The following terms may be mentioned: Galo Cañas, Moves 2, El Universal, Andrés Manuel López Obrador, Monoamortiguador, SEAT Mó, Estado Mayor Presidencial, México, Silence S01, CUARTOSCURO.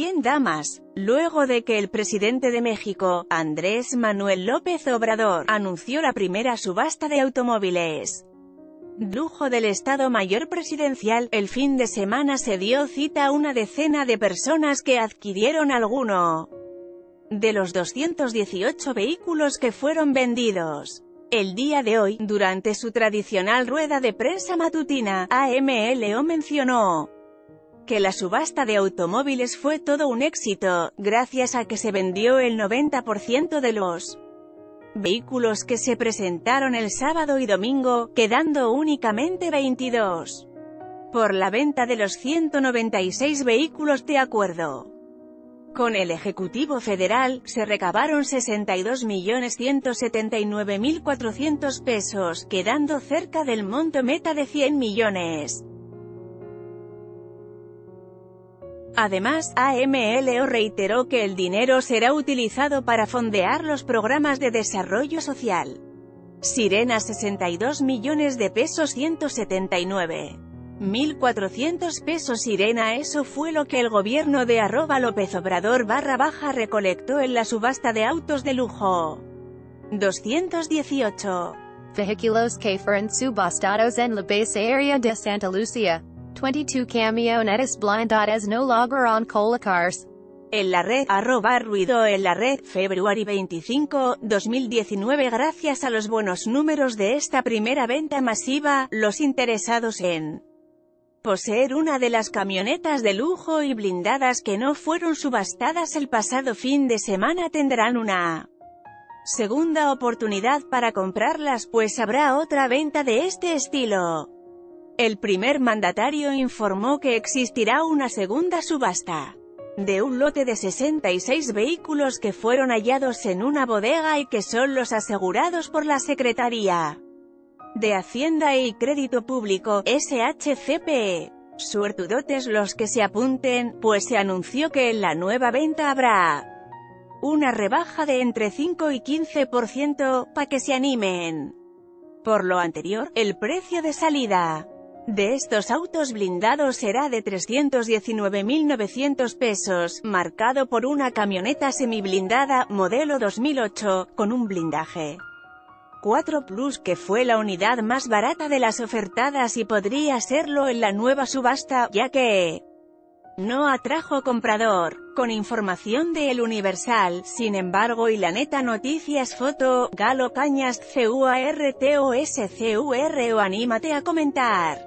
¿Quién da más? Luego de que el presidente de México, Andrés Manuel López Obrador, anunció la primera subasta de automóviles de lujo del Estado Mayor Presidencial, el fin de semana se dio cita a una decena de personas que adquirieron alguno de los 218 vehículos que fueron vendidos. El día de hoy, durante su tradicional rueda de prensa matutina, AMLO mencionó que la subasta de automóviles fue todo un éxito, gracias a que se vendió el 90% de los vehículos que se presentaron el sábado y domingo, quedando únicamente 22 por la venta de los 196 vehículos. De acuerdo con el Ejecutivo Federal, se recabaron 62.179.400 pesos, quedando cerca del monto meta de 100 millones. Además, AMLO reiteró que el dinero será utilizado para fondear los programas de desarrollo social. Sirena, 62 millones de pesos, 179.400 pesos. Sirena, eso fue lo que el gobierno de @López Obrador / recolectó en la subasta de autos de lujo 218. Vehículos que fueron subastados en la base aérea de Santa Lucía. 22 camionetas blindadas no lograron colocarse en la red. @Ruido en la red. Febrero 25, 2019. Gracias a los buenos números de esta primera venta masiva, los interesados en poseer una de las camionetas de lujo y blindadas que no fueron subastadas el pasado fin de semana tendrán una segunda oportunidad para comprarlas, pues habrá otra venta de este estilo. El primer mandatario informó que existirá una segunda subasta de un lote de 66 vehículos que fueron hallados en una bodega y que son los asegurados por la Secretaría de Hacienda y Crédito Público, SHCPE. Suertudotes los que se apunten, pues se anunció que en la nueva venta habrá una rebaja de entre 5 y 15% para que se animen. Por lo anterior, el precio de salida de estos autos blindados será de 319.900 pesos, marcado por una camioneta semiblindada, modelo 2008, con un blindaje 4+, que fue la unidad más barata de las ofertadas y podría serlo en la nueva subasta, ya que no atrajo comprador. Con información de El Universal, sin embargo, y La Neta Noticias. Foto, Galo Cañas, CUARTOSCURO. Anímate a comentar.